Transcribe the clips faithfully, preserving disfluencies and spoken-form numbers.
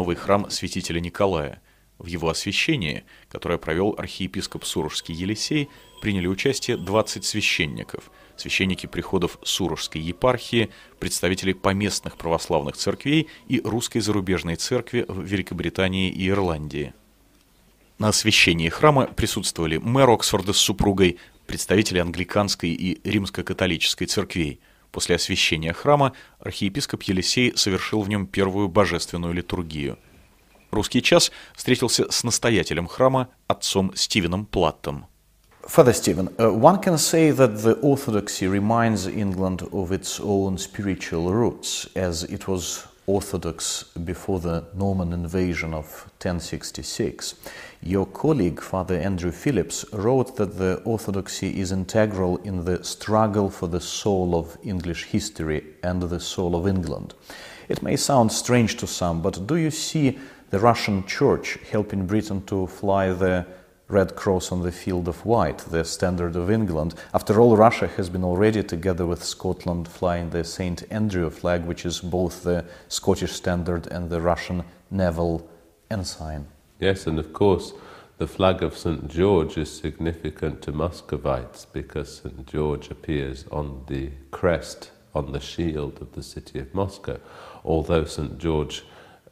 новый храм святителя Николая. В его освящении, которое провел архиепископ Сурожский Елисей, приняли участие двадцать священников, священники приходов Сурожской епархии, представители поместных православных церквей и Русской зарубежной церкви в Великобритании и Ирландии. На освящении храма присутствовали мэр Оксфорда с супругой, представители англиканской и римско-католической церквей. После освящения храма архиепископ Елисей совершил в нем первую божественную литургию. Русский час встретился с настоятелем храма, отцом Стивеном Платтом. Father Stephen, uh, one can say that the Orthodoxy reminds England of its own spiritual roots, as it was Orthodox before the Norman invasion of ten sixty-six. Your colleague, Father Andrew Phillips, wrote that the Orthodoxy is integral in the struggle for the soul of English history and the soul of England. It may sound strange to some, but do you see the Russian Church helping Britain to fly the Red Cross on the field of white, the standard of England? After all, Russia has been already, together with Scotland, flying the Saint Andrew flag, which is both the Scottish standard and the Russian naval ensign. Yes, and of course, the flag of Saint George is significant to Muscovites because Saint George appears on the crest, on the shield of the city of Moscow, although Saint George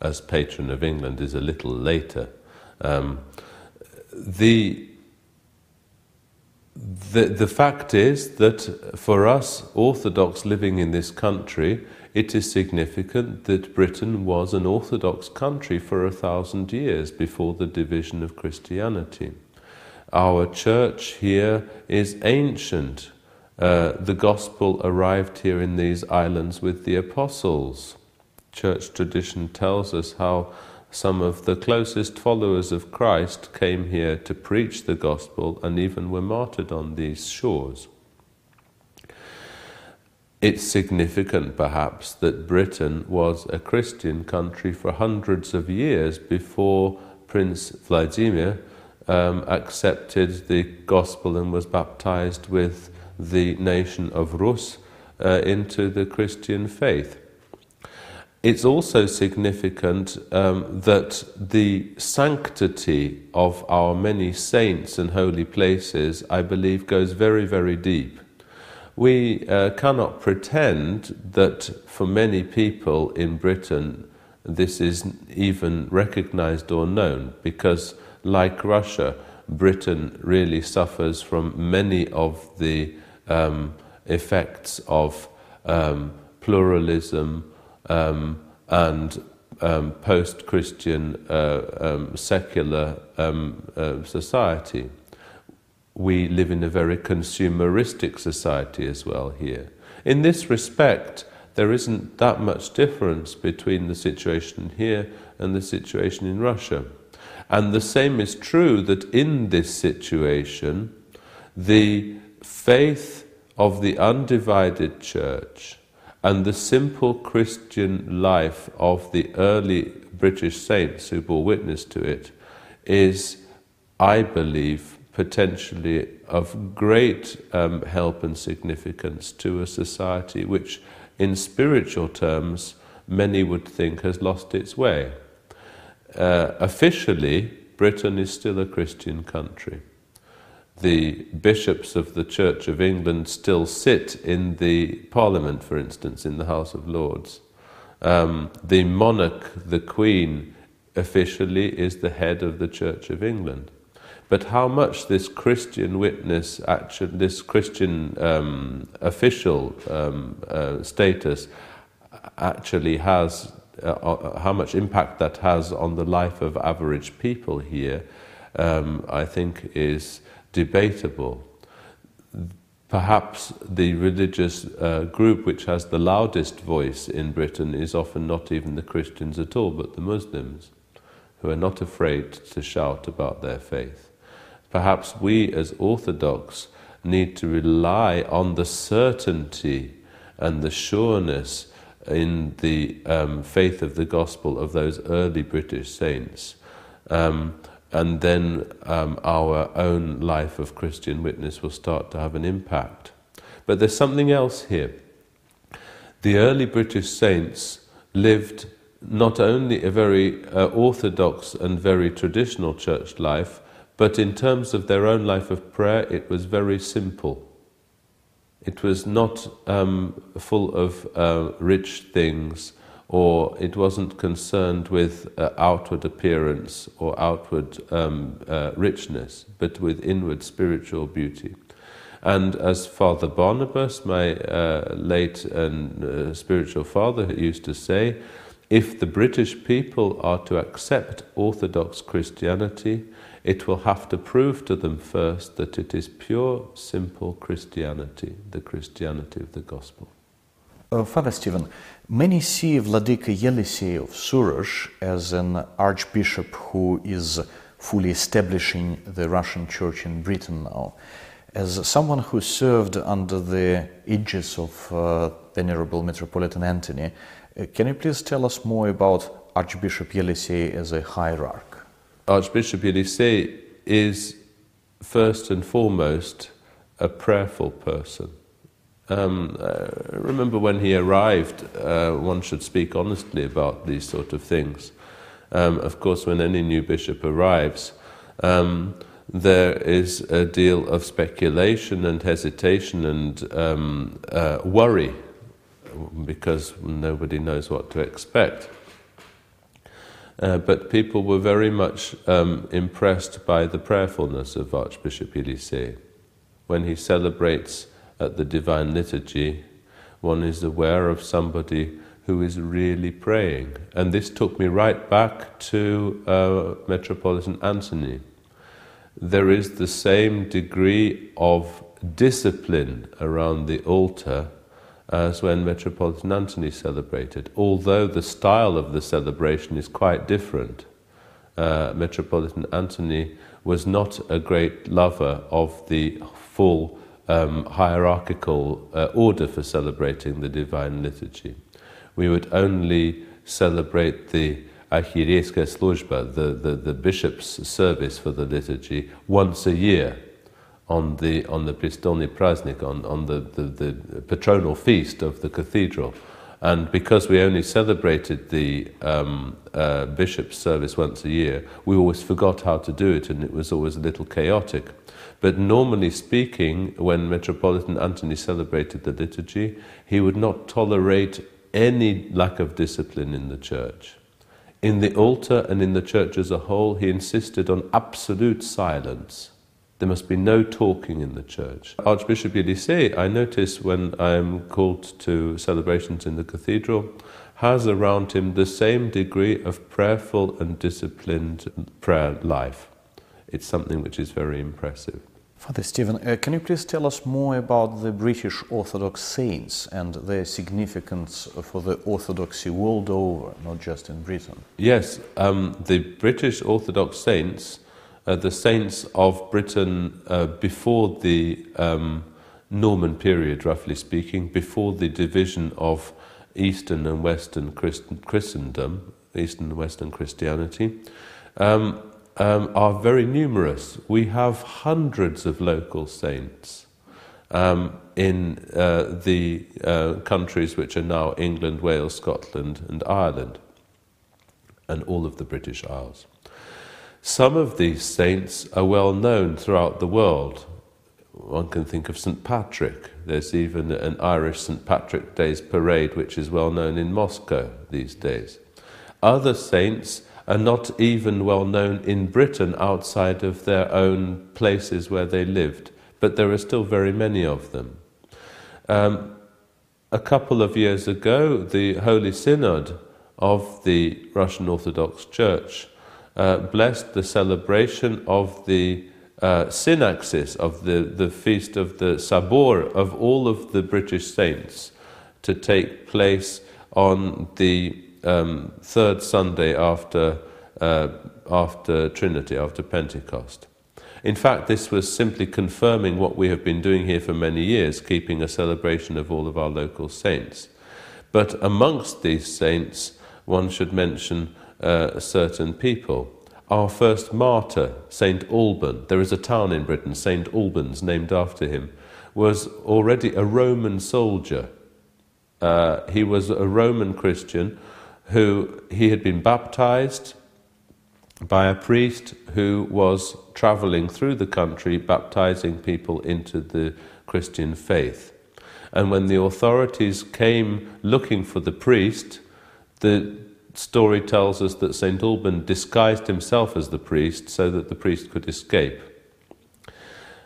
as patron of England is a little later. Um, the, the, the fact is that for us Orthodox living in this country, it is significant that Britain was an Orthodox country for a thousand years before the division of Christianity. Our church here is ancient. Uh, the gospel arrived here in these islands with the apostles. Church tradition tells us how some of the closest followers of Christ came here to preach the gospel and even were martyred on these shores. It's significant, perhaps, that Britain was a Christian country for hundreds of years before Prince Vladimir um, accepted the gospel and was baptized with the nation of Rus uh, into the Christian faith. It's also significant um, that the sanctity of our many saints and holy places, I believe, goes very, very deep. We uh, cannot pretend that for many people in Britain this is even recognized or known, because like Russia, Britain really suffers from many of the um, effects of um, pluralism, Um, and um, post-Christian uh, um, secular um, uh, society. We live in a very consumeristic society as well here. In this respect, there isn't that much difference between the situation here and the situation in Russia. And the same is true that in this situation, the faith of the undivided church and the simple Christian life of the early British saints who bore witness to it is, I believe, potentially of great um, help and significance to a society which, in spiritual terms, many would think has lost its way. Uh, officially, Britain is still a Christian country. The bishops of the Church of England still sit in the Parliament, for instance, in the House of Lords. Um, the monarch, the Queen, officially is the head of the Church of England. But how much this Christian witness, action, this Christian um, official um, uh, status actually has, uh, how much impact that has on the life of average people here, um, I think is debatable. Perhaps the religious uh, group which has the loudest voice in Britain is often not even the Christians at all, but the Muslims, who are not afraid to shout about their faith. Perhaps we as Orthodox need to rely on the certainty and the sureness in the um, faith of the gospel of those early British saints. Um, and then um, our own life of Christian witness will start to have an impact. But there's something else here. The early British saints lived not only a very uh, orthodox and very traditional church life, but in terms of their own life of prayer, it was very simple. It was not um, full of uh, rich things, or it wasn't concerned with uh, outward appearance or outward um, uh, richness, but with inward spiritual beauty. And as Father Barnabas, my uh, late and uh, spiritual father, used to say, if the British people are to accept Orthodox Christianity, it will have to prove to them first that it is pure, simple Christianity, the Christianity of the Gospel. Uh, Father Stephen, many see Vladika Yelisey of Surosh as an archbishop who is fully establishing the Russian Church in Britain now, as someone who served under the aegis of uh, Venerable Metropolitan Antony. Uh, can you please tell us more about Archbishop Yelisey as a hierarch? Archbishop Yelisey is first and foremost a prayerful person. Um, I remember when he arrived, uh, one should speak honestly about these sort of things. Um, of course, when any new bishop arrives, um, there is a deal of speculation and hesitation and um, uh, worry, because nobody knows what to expect. Uh, but people were very much um, impressed by the prayerfulness of Archbishop Yelisey. When he celebrates at the Divine Liturgy, one is aware of somebody who is really praying. And this took me right back to uh, Metropolitan Antony. There is the same degree of discipline around the altar as when Metropolitan Antony celebrated, although the style of the celebration is quite different. Uh, Metropolitan Antony was not a great lover of the full um, hierarchical uh, order for celebrating the Divine Liturgy. We would only celebrate the Archierейская служба, the, the, the bishop's service for the liturgy, once a year on the on the Prestolny Praznik, on, on the, the, the patronal feast of the cathedral. And because we only celebrated the um, uh, bishop's service once a year, we always forgot how to do it, and it was always a little chaotic. But normally speaking, when Metropolitan Antony celebrated the liturgy, he would not tolerate any lack of discipline in the church. In the altar and in the church as a whole, he insisted on absolute silence. There must be no talking in the church. Archbishop Yelisey, I notice when I am called to celebrations in the cathedral, has around him the same degree of prayerful and disciplined prayer life. It's something which is very impressive. Father Stephen, uh, can you please tell us more about the British Orthodox saints and their significance for the Orthodoxy world over, not just in Britain? Yes, um, the British Orthodox saints are the saints of Britain uh, before the um, Norman period, roughly speaking, before the division of Eastern and Western Christ Christendom, Eastern and Western Christianity. Um, Um, are very numerous. We have hundreds of local saints um, in uh, the uh, countries which are now England, Wales, Scotland and Ireland, and all of the British Isles. Some of these saints are well known throughout the world. One can think of Saint Patrick. There's even an Irish Saint Patrick Day's parade which is well known in Moscow these days. Other saints are not even well known in Britain outside of their own places where they lived, but there are still very many of them. Um, a couple of years ago, the Holy Synod of the Russian Orthodox Church uh, blessed the celebration of the uh, synaxis, of the, the feast of the Sabor of all of the British saints, to take place on the Um, third Sunday after, uh, after Trinity, after Pentecost. In fact, this was simply confirming what we have been doing here for many years, keeping a celebration of all of our local saints. But amongst these saints, one should mention uh, certain people. Our first martyr, Saint Alban, there is a town in Britain, Saint Albans, named after him, was already a Roman soldier. Uh, he was a Roman Christian who he had been baptized by a priest who was traveling through the country baptizing people into the Christian faith. And when the authorities came looking for the priest, the story tells us that Saint Alban disguised himself as the priest so that the priest could escape.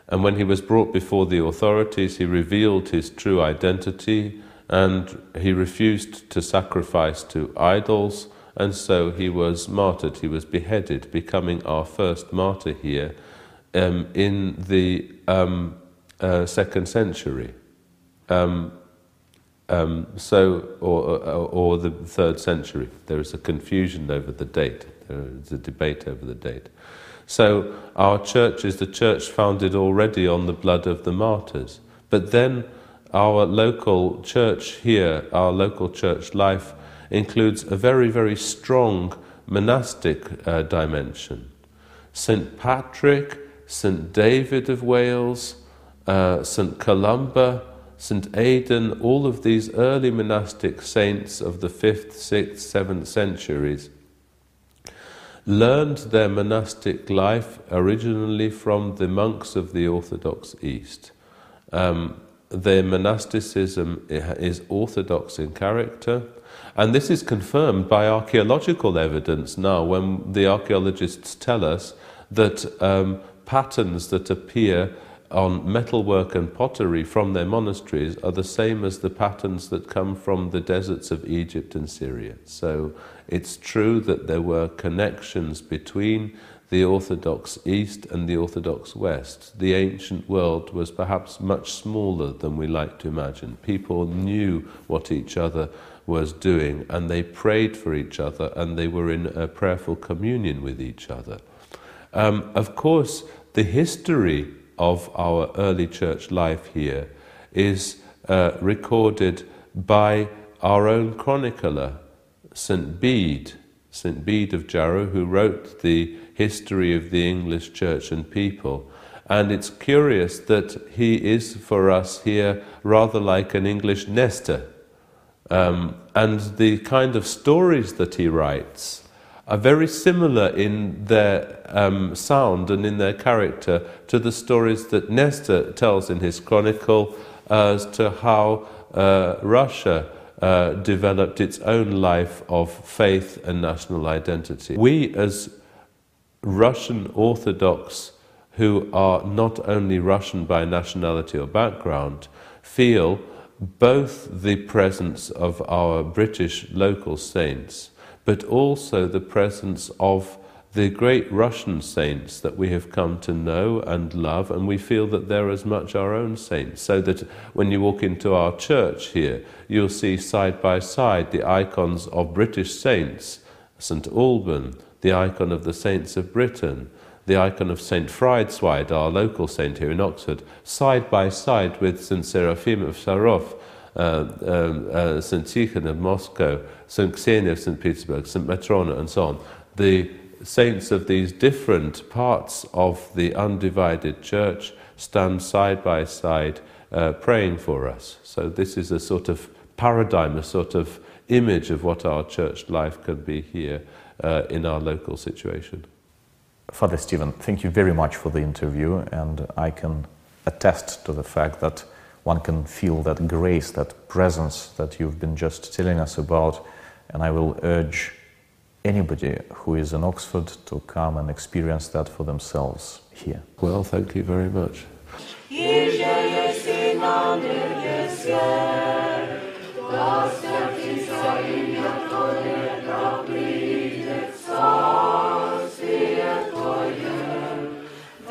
And when he was brought before the authorities, he revealed his true identity, and he refused to sacrifice to idols, and so he was martyred, he was beheaded, becoming our first martyr here um, in the um, uh, second century. Um, um, so, or, or, or the third century. There is a confusion over the date, there is a debate over the date. So our church is the church founded already on the blood of the martyrs. But then our local church here, our local church life, includes a very, very strong monastic uh, dimension. Saint Patrick, Saint David of Wales, uh, Saint Columba, Saint Aidan, all of these early monastic saints of the fifth, sixth, seventh centuries learned their monastic life originally from the monks of the Orthodox East. Um, their monasticism is Orthodox in character, and this is confirmed by archaeological evidence now, when the archaeologists tell us that um, patterns that appear on metalwork and pottery from their monasteries are the same as the patterns that come from the deserts of Egypt and Syria. So it's true that there were connections between the Orthodox East and the Orthodox West. The ancient world was perhaps much smaller than we like to imagine. People knew what each other was doing, and they prayed for each other, and they were in a prayerful communion with each other. Um, of course, the history of our early church life here is uh, recorded by our own chronicler, Saint Bede, Saint Bede of Jarrow, who wrote the history of the English church and people. And it's curious that he is for us here rather like an English Nestor. Um, and the kind of stories that he writes are very similar in their um, sound and in their character to the stories that Nestor tells in his chronicle as to how uh, Russia uh, developed its own life of faith and national identity. We as Russian Orthodox, who are not only Russian by nationality or background, feel both the presence of our British local saints, but also the presence of the great Russian saints that we have come to know and love, and we feel that they're as much our own saints, so that when you walk into our church here, you'll see side by side the icons of British saints, Saint Alban, the icon of the saints of Britain, the icon of Saint Frideswide, our local saint here in Oxford, side by side with Saint Seraphim of Sarov, Uh, um, uh, Saint Tiхон of Moscow, Saint Ksenija of Saint Petersburg, Saint Matrona, and so on. The saints of these different parts of the undivided church stand side by side uh, praying for us. So this is a sort of paradigm, a sort of image of what our church life can be here uh, in our local situation. Father Stephen, thank you very much for the interview, and I can attest to the fact that one can feel that grace, that presence that you've been just telling us about. And I will urge anybody who is in Oxford to come and experience that for themselves here. Well, thank you very much.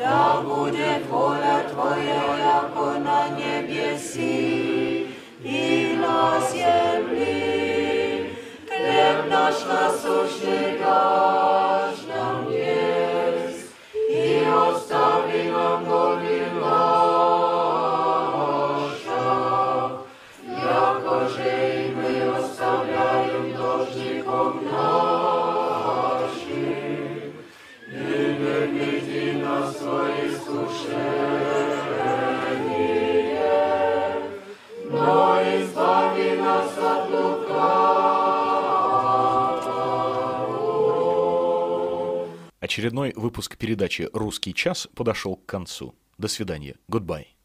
Да будет воля Твоя, яко на небеси и на земли. Хлеб наш насущный дашь нам днес, и остави нам долги наши, яко же и мы Очередной выпуск передачи «Русский час» подошел к концу. До свидания. Goodbye.